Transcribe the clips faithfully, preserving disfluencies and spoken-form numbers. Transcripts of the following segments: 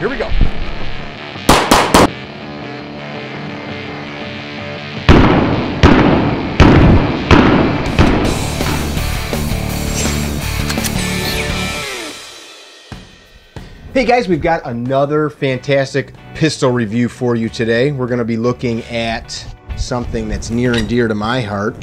Here we go. Hey guys, we've got another fantastic pistol review for you today. We're going to be looking at something that's near and dear to my heart,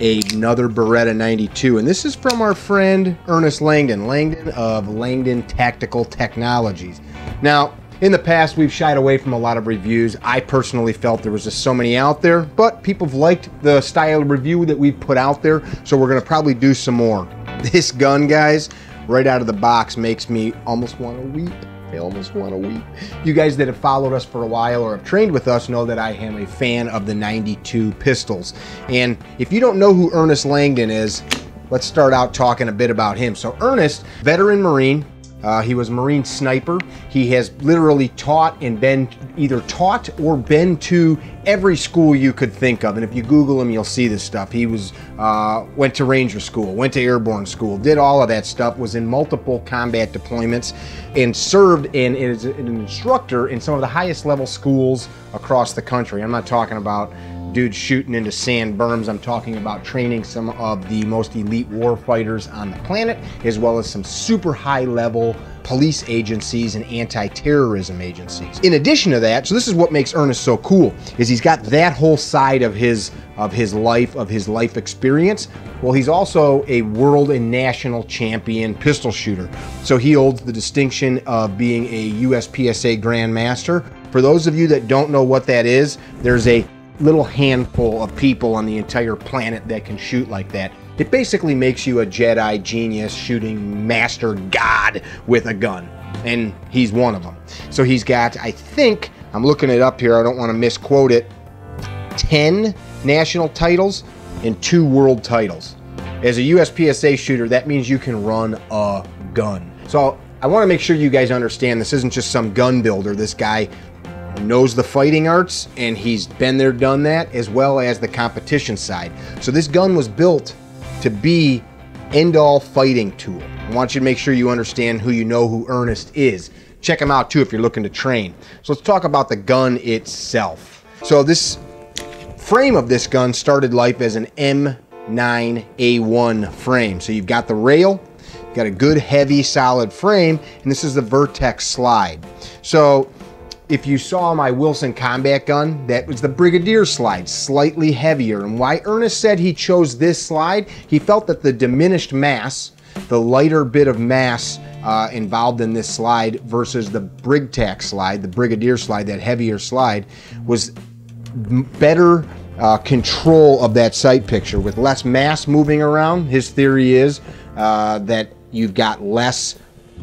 another Beretta ninety-two. And this is from our friend Ernest Langdon, Langdon of Langdon Tactical Technologies. Now, in the past, we've shied away from a lot of reviews. I personally felt there was just so many out there, but people have liked the style of review that we've put out there, so we're going to probably do some more. This gun, guys, right out of the box makes me almost want to weep. I almost want to weep. You guys that have followed us for a while or have trained with us know that I am a fan of the ninety-two pistols. And if you don't know who Ernest Langdon is, let's start out talking a bit about him. So Ernest, veteran Marine, uh, he was Marine sniper. He has literally taught and been either taught or been to every school you could think of, and if you Google him, you'll see this stuff. He was uh, went to Ranger School, went to Airborne School, did all of that stuff, was in multiple combat deployments, and served in, as an instructor in some of the highest level schools across the country. I'm not talking about dudes shooting into sand berms. I'm talking about training some of the most elite war fighters on the planet, as well as some super high level police agencies and anti-terrorism agencies. In addition to that, so this is what makes Ernest so cool, is he's got that whole side of his of his life, of his life experience. Well, he's also a world and national champion pistol shooter. So he holds the distinction of being a U S P S A Grandmaster. For those of you that don't know what that is, there's a little handful of people on the entire planet that can shoot like that. It basically makes you a Jedi genius shooting master god with a gun, and he's one of them. So he's got, I think, I'm looking it up here, I don't want to misquote it, ten national titles and two world titles. As a U S P S A shooter, that means you can run a gun. So I want to make sure you guys understand this isn't just some gun builder. This guy knows the fighting arts, and he's been there, done that, as well as the competition side. So this gun was built to be end-all fighting tool. I want you to make sure you understand who you know who Ernest is. Check him out too if you're looking to train. So let's talk about the gun itself. So this frame of this gun started life as an M nine A one frame. So you've got the rail, you've got a good heavy solid frame, and this is the Vertex slide. So if you saw my Wilson Combat gun, that was the Brigadier slide, slightly heavier. And why Ernest said he chose this slide, he felt that the diminished mass, the lighter bit of mass uh, involved in this slide versus the Brig-Tac slide, the Brigadier slide, that heavier slide, was better uh, control of that sight picture. With less mass moving around, his theory is uh, that you've got less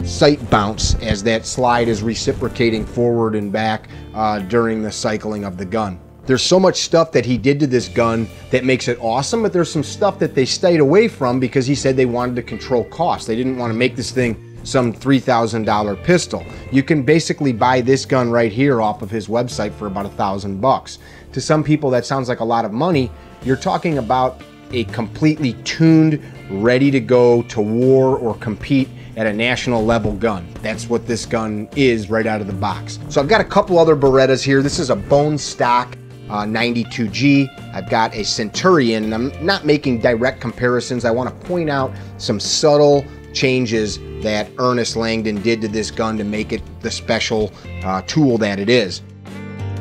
sight bounce as that slide is reciprocating forward and back uh, during the cycling of the gun. There's so much stuff that he did to this gun that makes it awesome, but there's some stuff that they stayed away from because he said they wanted to control costs. They didn't want to make this thing some three thousand dollar pistol. You can basically buy this gun right here off of his website for about a thousand bucks. To some people that sounds like a lot of money. You're talking about a completely tuned, ready to go to war or compete at a national level gun. That's what this gun is right out of the box. So I've got a couple other Berettas here. This is a bone stock uh, ninety-two G. I've got a Centurion, and I'm not making direct comparisons. I want to point out some subtle changes that Ernest Langdon did to this gun to make it the special uh, tool that it is.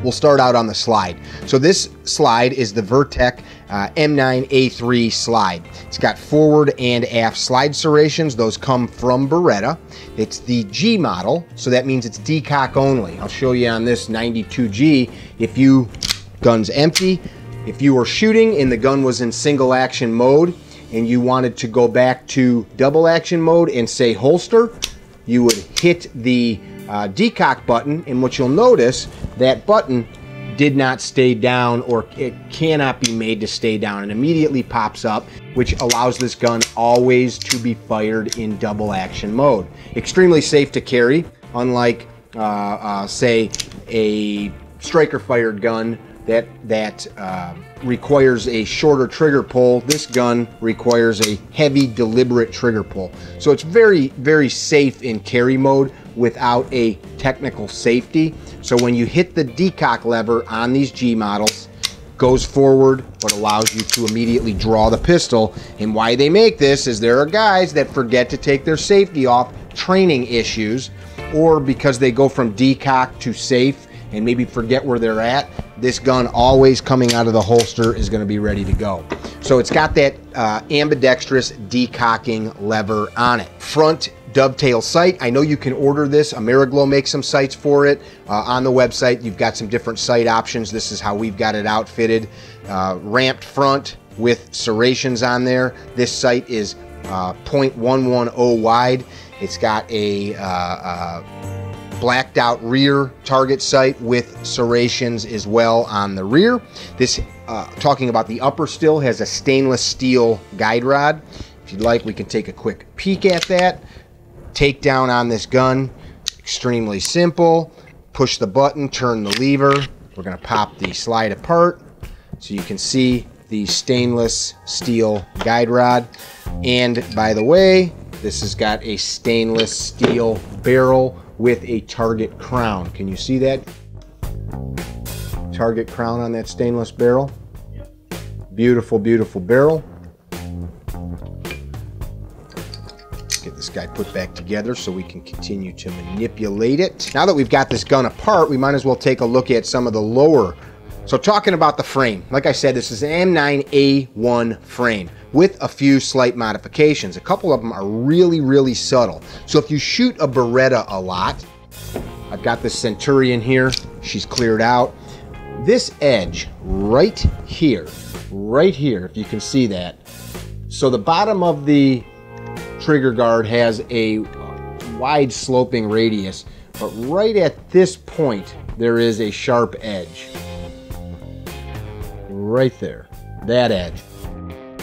We'll start out on the slide. So this slide is the Vertex uh, M nine A three slide. It's got forward and aft slide serrations. Those come from Beretta. It's the G model, so that means it's decock only. I'll show you on this ninety-two G, if you, gun's empty, if you were shooting and the gun was in single action mode and you wanted to go back to double action mode and say holster, you would hit the Uh, decock button, and what you'll notice, that button did not stay down, or it cannot be made to stay down, and immediately pops up, which allows this gun always to be fired in double action mode. Extremely safe to carry, unlike uh, uh, say a striker fired gun that that uh, requires a shorter trigger pull. This gun requires a heavy, deliberate trigger pull. So it's very, very safe in carry mode without a technical safety. So when you hit the decock lever on these G models, goes forward, but allows you to immediately draw the pistol. And why they make this is there are guys that forget to take their safety off, training issues, or because they go from decock to safe and maybe forget where they're at. This gun, always coming out of the holster, is going to be ready to go. So it's got that uh, ambidextrous decocking lever on it. Front dovetail sight. I know you can order this. Ameriglo makes some sights for it. Uh, on the website, you've got some different sight options. This is how we've got it outfitted. Uh, ramped front with serrations on there. This sight is uh, point one one zero wide. It's got a uh, uh, blacked out rear target sight with serrations as well on the rear. This, uh, talking about the upper still, has a stainless steel guide rod. If you'd like, we can take a quick peek at that. Takedown on this gun, extremely simple. Push the button, turn the lever. We're gonna pop the slide apart so you can see the stainless steel guide rod. And by the way, this has got a stainless steel barrel with a target crown. Can you see that? Target crown on that stainless barrel. Beautiful, beautiful barrel. Get this guy put back together so we can continue to manipulate it. Now that we've got this gun apart, we might as well take a look at some of the lower. So talking about the frame, like I said, this is an M nine A one frame with a few slight modifications. A couple of them are really, really subtle. So if you shoot a Beretta a lot, I've got this Centurion here, she's cleared out. This edge right here, right here, if you can see that. So the bottom of the trigger guard has a wide sloping radius, but right at this point, there is a sharp edge. Right there, that edge.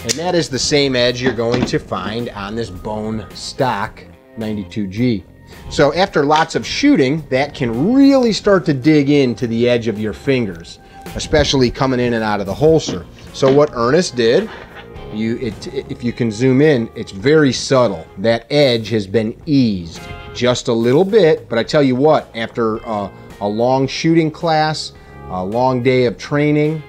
And that is the same edge you're going to find on this bone stock ninety-two G. So after lots of shooting, that can really start to dig into the edge of your fingers, especially coming in and out of the holster. So what Ernest did, you, it, if you can zoom in, it's very subtle. That edge has been eased just a little bit, but I tell you what, after a, a long shooting class, a long day of training,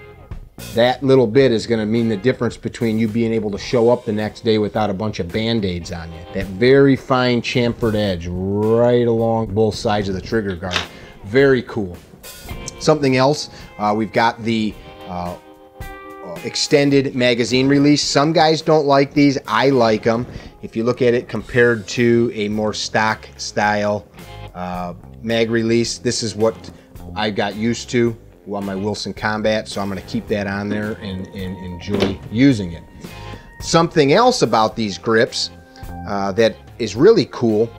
that little bit is going to mean the difference between you being able to show up the next day without a bunch of band-aids on you. That very fine chamfered edge right along both sides of the trigger guard. Very cool. Something else, uh, we've got the uh, extended magazine release. Some guys don't like these. I like them. If you look at it compared to a more stock style uh, mag release, this is what I got used to on my Wilson Combat, so I'm going to keep that on there and, and enjoy using it. Something else about these grips uh, that is really cool,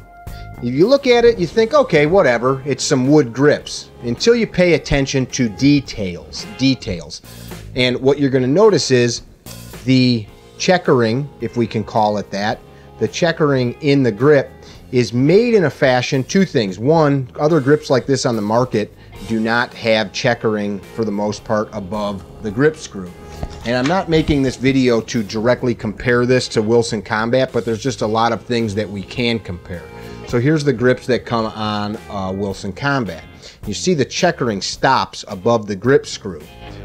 if you look at it, you think, okay, whatever, it's some wood grips, until you pay attention to details, details. And what you're going to notice is the checkering, if we can call it that, the checkering in the grip is made in a fashion, two things. One, other grips like this on the market do not have checkering for the most part above the grip screw. And I'm not making this video to directly compare this to Wilson Combat, but there's just a lot of things that we can compare. So here's the grips that come on uh, Wilson Combat. You see the checkering stops above the grip screw.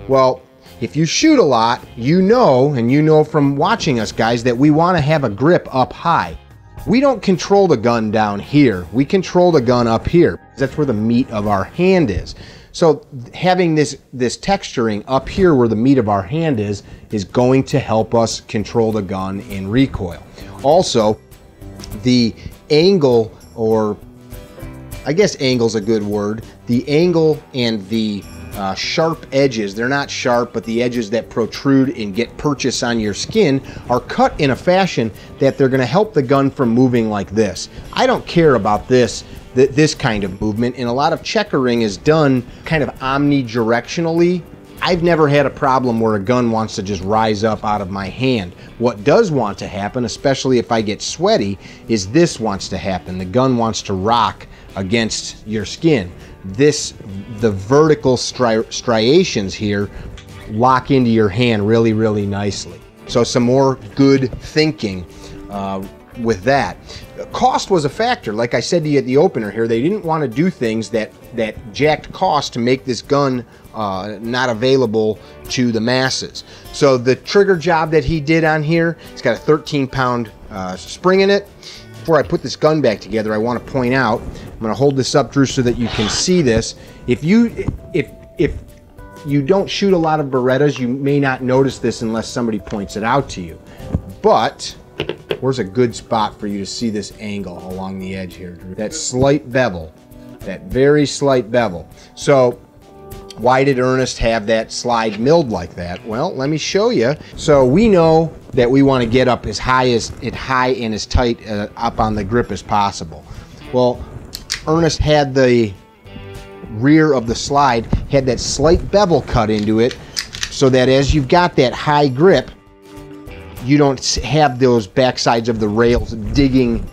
Well, if you shoot a lot, you know, and you know from watching us guys, that we want to have a grip up high. We don't control the gun down here. We control the gun up here. That's where the meat of our hand is. So having this, this texturing up here where the meat of our hand is, is going to help us control the gun in recoil. Also, the angle, or I guess angle's a good word, the angle and the Uh, sharp edges, they're not sharp, but the edges that protrude and get purchase on your skin are cut in a fashion that they're going to help the gun from moving like this. I don't care about this, th this kind of movement, and a lot of checkering is done kind of omnidirectionally. I've never had a problem where a gun wants to just rise up out of my hand. What does want to happen, especially if I get sweaty, is this wants to happen. The gun wants to rock against your skin. This, the vertical stri striations here lock into your hand really, really nicely. So some more good thinking uh, with that. Cost was a factor. Like I said to you at the opener here, they didn't want to do things that, that jacked cost to make this gun uh, not available to the masses. So the trigger job that he did on here, it's got a thirteen pound uh, spring in it. Before I put this gun back together, I want to point out, I'm going to hold this up, Drew, so that you can see this. If you, if, if you don't shoot a lot of Berettas, you may not notice this unless somebody points it out to you. But where's a good spot for you to see this angle along the edge here, Drew? That slight bevel, that very slight bevel. So why did Ernest have that slide milled like that? Well, let me show you. So we know that we want to get up as high as it high and as tight uh, up on the grip as possible. Well, Ernest had the rear of the slide had that slight bevel cut into it so that as you've got that high grip, you don't have those backsides of the rails digging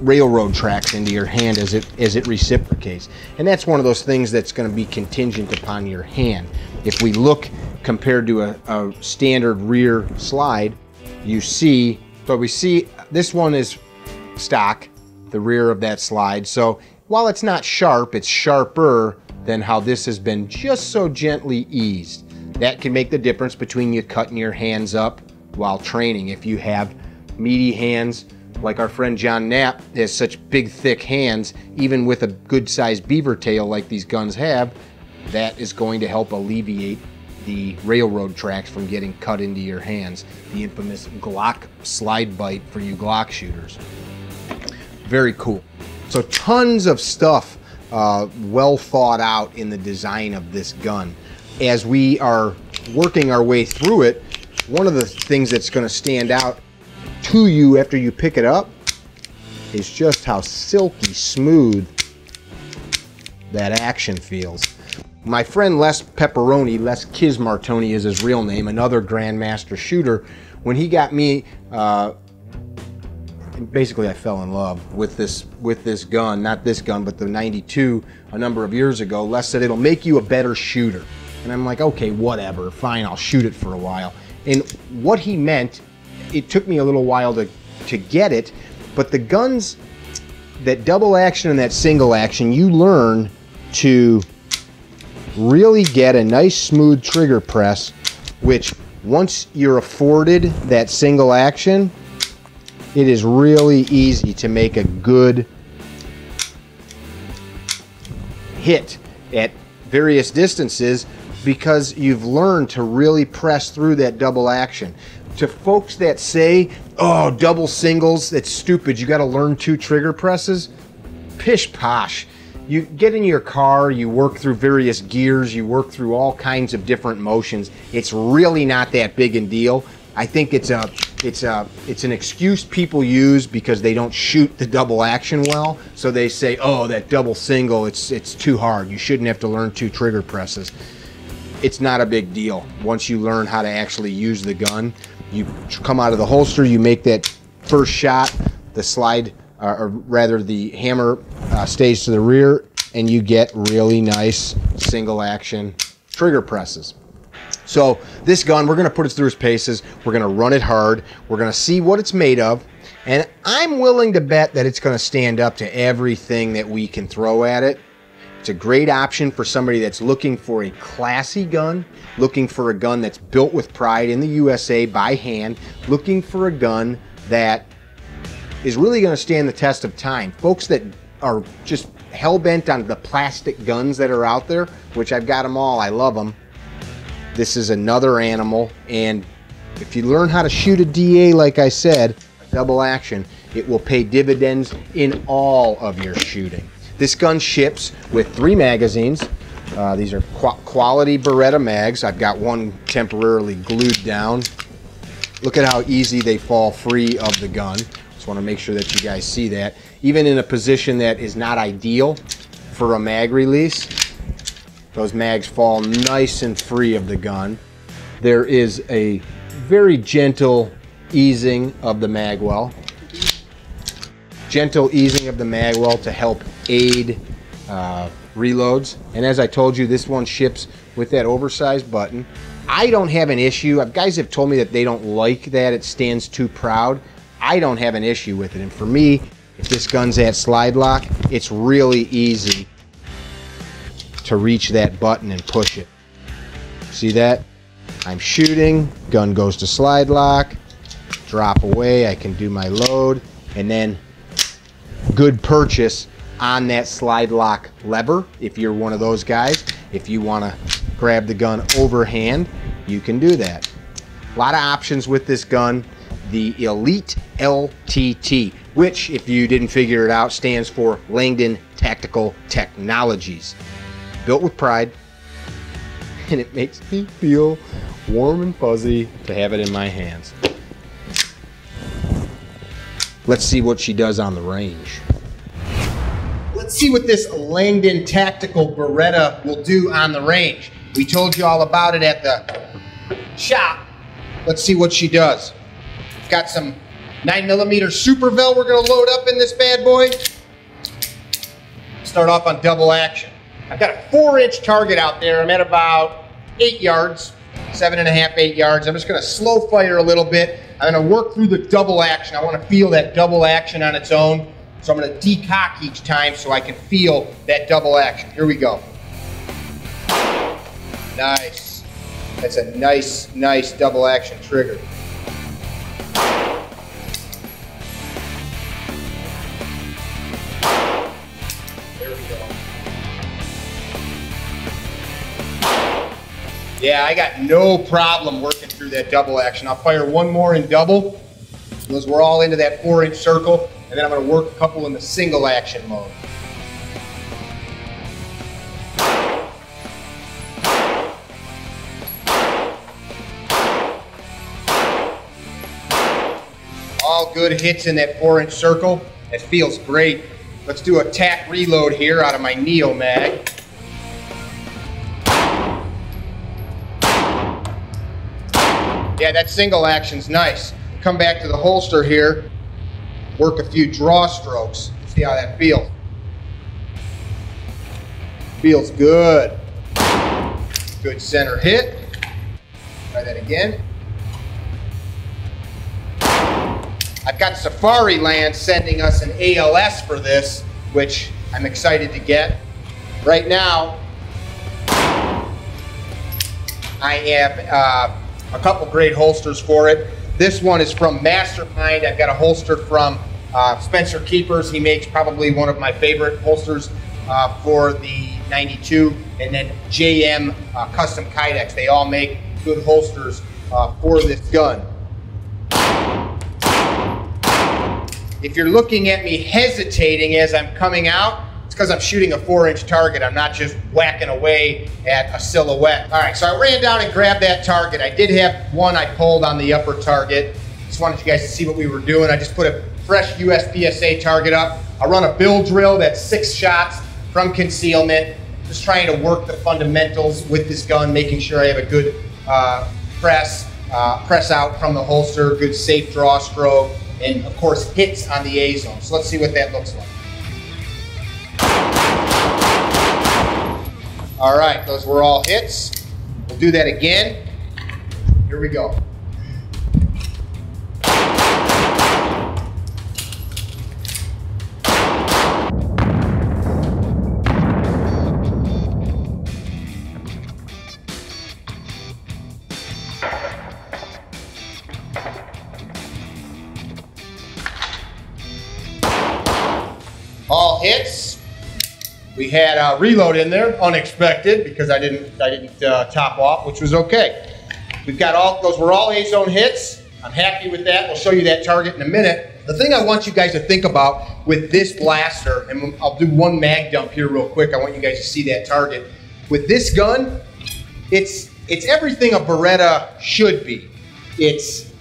railroad tracks into your hand as it as it reciprocates. And that's one of those things that's going to be contingent upon your hand. If we look compared to a, a standard rear slide, you see, so we see this one is stock, the rear of that slide. So while it's not sharp, it's sharper than how this has been just so gently eased. That can make the difference between you cutting your hands up while training. If you have meaty hands, like our friend John Knapp has such big, thick hands, even with a good sized beaver tail like these guns have, that is going to help alleviate the railroad tracks from getting cut into your hands. The infamous Glock slide bite for you Glock shooters. Very cool. So tons of stuff uh, well thought out in the design of this gun. As we are working our way through it, one of the things that's going to stand out to you after you pick it up is just how silky smooth that action feels. My friend Les Pepperoni, Les Kismartoni is his real name, another grandmaster shooter. When he got me, uh, basically I fell in love with this with this gun, not this gun, but the ninety-two a number of years ago. Les said, it'll make you a better shooter. And I'm like, okay, whatever, fine, I'll shoot it for a while. And what he meant, it took me a little while to, to get it, but the guns, that double action and that single action, you learn to really get a nice smooth trigger press, which once you're afforded that single action, it is really easy to make a good hit at various distances because you've learned to really press through that double action. To folks that say, oh, double singles, that's stupid, you gotta learn two trigger presses, pish posh. You get in your car, you work through various gears, you work through all kinds of different motions. It's really not that big a deal. I think it's a, it's a, it's an excuse people use because they don't shoot the double action well. So they say, oh, that double single, it's, it's too hard. You shouldn't have to learn two trigger presses. It's not a big deal. Once you learn how to actually use the gun, you come out of the holster, you make that first shot, the slide, uh, or rather the hammer uh, stays to the rear, and you get really nice single action trigger presses. So this gun, we're gonna put it through its paces, we're gonna run it hard, we're gonna see what it's made of, and I'm willing to bet that it's gonna stand up to everything that we can throw at it. It's a great option for somebody that's looking for a classy gun, looking for a gun that's built with pride in the U S A by hand, looking for a gun that is really going to stand the test of time. Folks that are just hell-bent on the plastic guns that are out there, which I've got them all, I love them. This is another animal, and if you learn how to shoot a D A, like I said, double action, it will pay dividends in all of your shooting. This gun ships with three magazines. Uh, these are qu quality Beretta mags. I've got one temporarily glued down. Look at how easy they fall free of the gun. Just want to make sure that you guys see that. Even in a position that is not ideal for a mag release, Those mags fall nice and free of the gun. There is a very gentle easing of the mag well. Gentle easing of the mag well to help aid uh, reloads. And as I told you, this one ships with that oversized button. I don't have an issue. Guys have told me that they don't like that. It stands too proud. I don't have an issue with it. And for me, if this gun's at slide lock, it's really easy to reach that button and push it. See that? I'm shooting, gun goes to slide lock, drop away, I can do my load, and then good purchase on that slide lock lever. If you're one of those guys, if you want to grab the gun overhand, you can do that. A lot of options with this gun. The Elite L T T, which, if you didn't figure it out, stands for Langdon Tactical Technologies. Built with pride, and it makes me feel warm and fuzzy to have it in my hands. Let's see what she does on the range. Let's see what this Langdon Tactical Beretta will do on the range. We told you all about it at the shop. Let's see what she does. We've got some nine millimeter Supervel we're going to load up in this bad boy. Start off on double action. I've got a four inch target out there. I'm at about eight yards, seven and a half, eight yards. I'm just going to slow fire a little bit. I'm going to work through the double action. I want to feel that double action on its own. So I'm going to decock each time so I can feel that double action. Here we go. Nice. That's a nice, nice double action trigger. Yeah, I got no problem working through that double action. I'll fire one more in double, because we're all into that four inch circle, and then I'm gonna work a couple in the single action mode. All good hits in that four inch circle. That feels great. Let's do a tack reload here out of my Neo Mag. Yeah, that single action's nice. Come back to the holster here, work a few draw strokes, see how that feels. Feels good. Good center hit. Try that again. I've got Safari Land sending us an A L S for this, which I'm excited to get. Right now, I have uh, a couple great holsters for it. This one is from Mastermind. I've got a holster from uh, Spencer Keepers. He makes probably one of my favorite holsters uh, for the ninety-two. And then J M uh, Custom Kydex. They all make good holsters uh, for this gun. If you're looking at me hesitating as I'm coming out, it's because I'm shooting a four inch target. I'm not just whacking away at a silhouette. All right, so I ran down and grabbed that target. I did have one I pulled on the upper target. Just wanted you guys to see what we were doing. I just put a fresh U S P S A target up. I run a build drill that's six shots from concealment. Just trying to work the fundamentals with this gun, making sure I have a good uh, press, uh, press out from the holster, good safe draw stroke, and of course hits on the A zone. So let's see what that looks like. All right, those were all hits. We'll do that again. Here we go. All hits. We had a reload in there, unexpected, because I didn't I didn't uh, top off, which was okay. We've got all, those were all A-zone hits. I'm happy with that. We'll show you that target in a minute. The thing I want you guys to think about with this blaster, and I'll do one mag dump here real quick. I want you guys to see that target. With this gun, it's, it's everything a Beretta should be. It's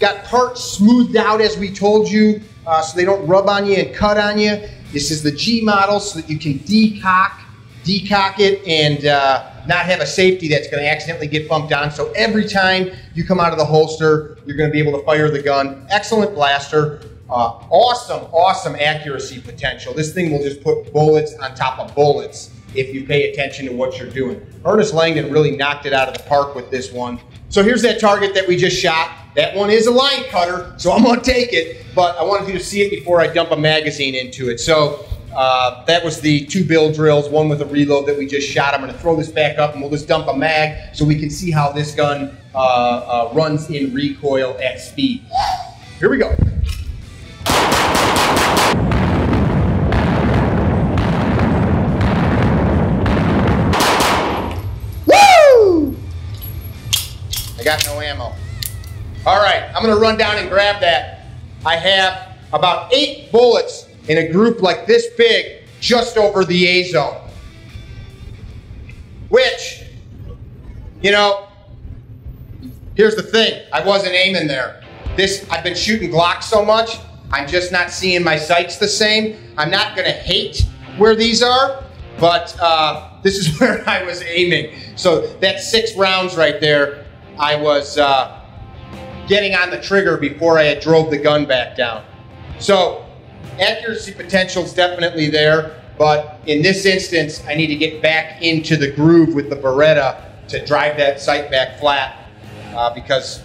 got parts smoothed out, as we told you, uh, so they don't rub on you and cut on you. This is the G model so that you can decock decock it and uh, not have a safety that's going to accidentally get bumped on. So every time you come out of the holster, you're going to be able to fire the gun. Excellent blaster. Uh, awesome, awesome accuracy potential. This thing will just put bullets on top of bullets if you pay attention to what you're doing. Ernest Langdon really knocked it out of the park with this one. So here's that target that we just shot. That one is a line cutter, so I'm gonna take it, but I wanted you to see it before I dump a magazine into it. So uh, that was the two build drills, one with a reload that we just shot. I'm gonna throw this back up and we'll just dump a mag so we can see how this gun uh, uh, runs in recoil at speed. Here we go. I got no ammo. All right, I'm gonna run down and grab that. I have about eight bullets in a group like this big just over the A zone. Which, you know, here's the thing, I wasn't aiming there. This, I've been shooting Glock so much, I'm just not seeing my sights the same. I'm not gonna hate where these are, but uh, this is where I was aiming. So that's six rounds right there. I was uh, getting on the trigger before I had drove the gun back down. So accuracy potential is definitely there, but in this instance, I need to get back into the groove with the Beretta to drive that sight back flat uh, because,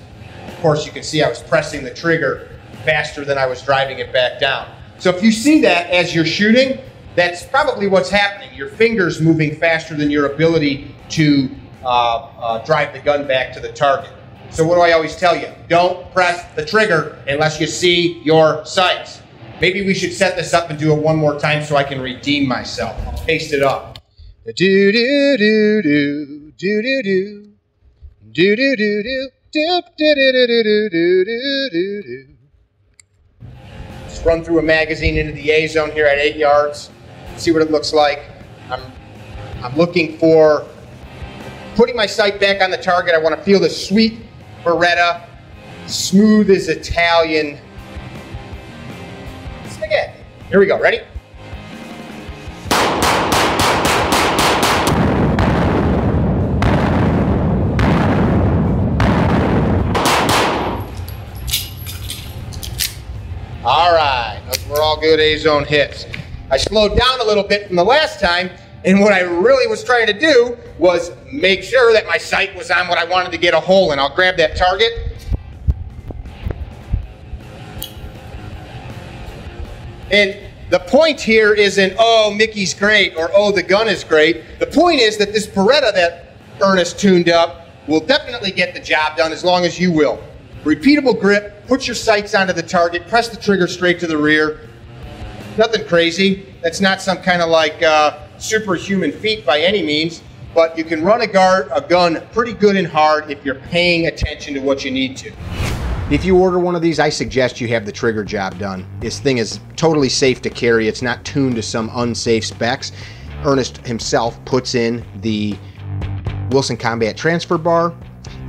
of course, you can see I was pressing the trigger faster than I was driving it back down. So if you see that as you're shooting, that's probably what's happening. Your fingers moving faster than your ability to Uh, uh, drive the gun back to the target. So what do I always tell you? Don't press the trigger unless you see your sights. Maybe we should set this up and do it one more time so I can redeem myself. I'll paste it up. Do do do do do do do do do do do do do do do do. Just run through a magazine into the A zone here at eight yards. See what it looks like. I'm I'm looking for putting my sight back on the target. I want to feel the sweet Beretta, smooth as Italian spaghetti. Here we go, ready? All right, those were all good A-zone hits. I slowed down a little bit from the last time, and what I really was trying to do was make sure that my sight was on what I wanted to get a hole in. I'll grab that target. And the point here isn't, oh, Mickey's great, or oh, the gun is great. The point is that this Beretta that Ernest tuned up will definitely get the job done as long as you will. Repeatable grip, put your sights onto the target, press the trigger straight to the rear. Nothing crazy. That's not some kind of like uh, superhuman feat by any means, but you can run a, guard, a gun pretty good and hard if you're paying attention to what you need to. If you order one of these, I suggest you have the trigger job done. This thing is totally safe to carry. It's not tuned to some unsafe specs. Ernest himself puts in the Wilson Combat Transfer Bar.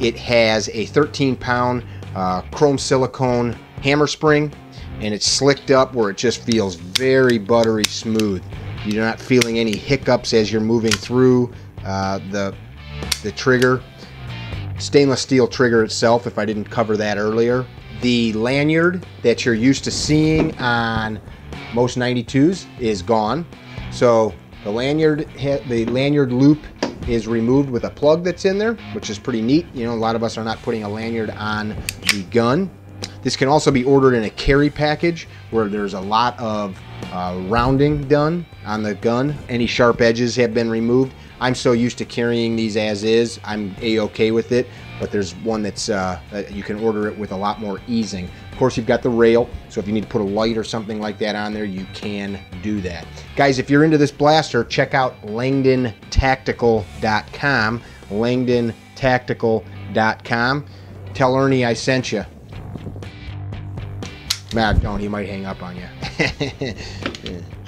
It has a thirteen pound uh, chrome silicone hammer spring, and it's slicked up where it just feels very buttery smooth. You're not feeling any hiccups as you're moving through uh, the, the trigger. Stainless steel trigger itself, if I didn't cover that earlier. The lanyard that you're used to seeing on most ninety-twos is gone. So the lanyard, the lanyard loop is removed with a plug that's in there, which is pretty neat. You know, a lot of us are not putting a lanyard on the gun. This can also be ordered in a carry package where there's a lot of uh, rounding done on the gun. Any sharp edges have been removed. I'm so used to carrying these as is, I'm a-okay with it, but there's one that's, uh, that you can order it with a lot more easing. Of course, you've got the rail, so if you need to put a light or something like that on there, you can do that. Guys, if you're into this blaster, check out Langdon Tactical dot com, Langdon Tactical dot com. Tell Ernie I sent you. Nah, don't. He might hang up on you. Yeah.